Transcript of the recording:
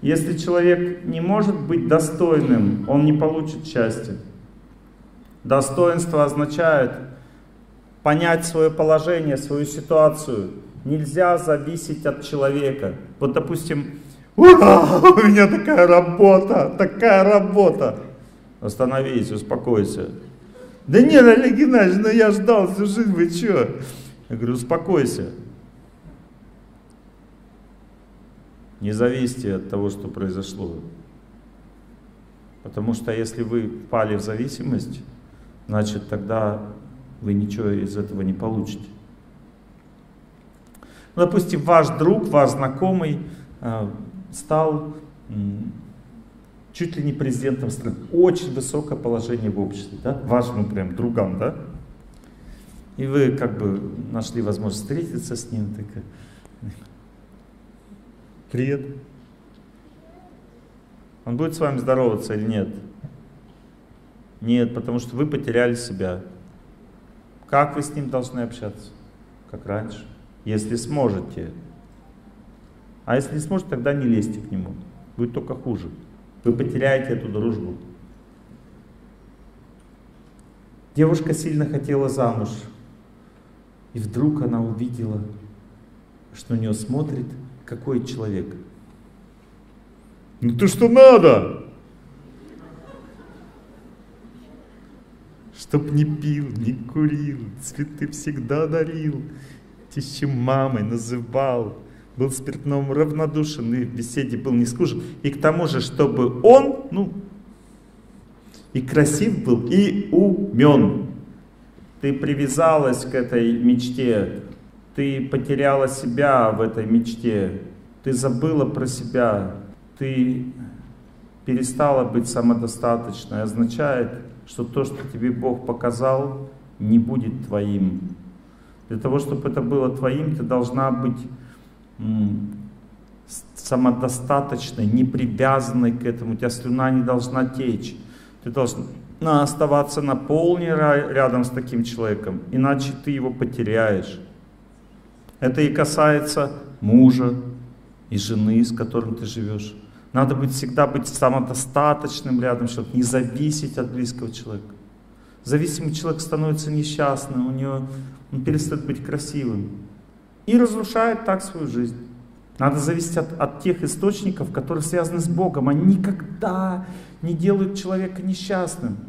Если человек не может быть достойным, он не получит счастья. Достоинство означает понять свое положение, свою ситуацию. Нельзя зависеть от человека. Вот, допустим, «Ура! У меня такая работа! Такая работа!» Остановись, успокойся. «Да нет, Олег Геннадьевич, ну я ждал всю жизнь, вы чё?» Я говорю, успокойся. Не зависите от того, что произошло. Потому что если вы впали в зависимость, значит тогда вы ничего из этого не получите. Ну, допустим, ваш друг, ваш знакомый стал чуть ли не президентом страны. Очень высокое положение в обществе, да? Вашему прям другам, да? И вы как бы нашли возможность встретиться с ним. Так... Привет. Он будет с вами здороваться или нет? Нет, потому что вы потеряли себя. Как вы с ним должны общаться? Как раньше. Если сможете. А если не сможете, тогда не лезьте к нему. Будет только хуже. Вы потеряете эту дружбу. Девушка сильно хотела замуж. И вдруг она увидела, что на нее смотрит какой человек. Ну ты что надо? Чтоб не пил, не курил, цветы всегда дарил, тещи мамой называл, был спиртным равнодушен и в беседе был не скужен. И к тому же, чтобы он, ну, и красив был, и умен. Ты привязалась к этой мечте, ты потеряла себя в этой мечте, ты забыла про себя, ты перестала быть самодостаточной. Означает, что то, что тебе Бог показал, не будет твоим. Для того, чтобы это было твоим, ты должна быть самодостаточной, не привязанной к этому. У тебя слюна не должна течь. Ты должна оставаться на полной рядом с таким человеком, иначе ты его потеряешь. Это и касается мужа и жены, с которым ты живешь. Надо быть, всегда быть самодостаточным рядом, чтобы не зависеть от близкого человека. Зависимый человек становится несчастным, у него, он перестает быть красивым. И разрушает так свою жизнь. Надо зависеть от тех источников, которые связаны с Богом. Они никогда не делают человека несчастным.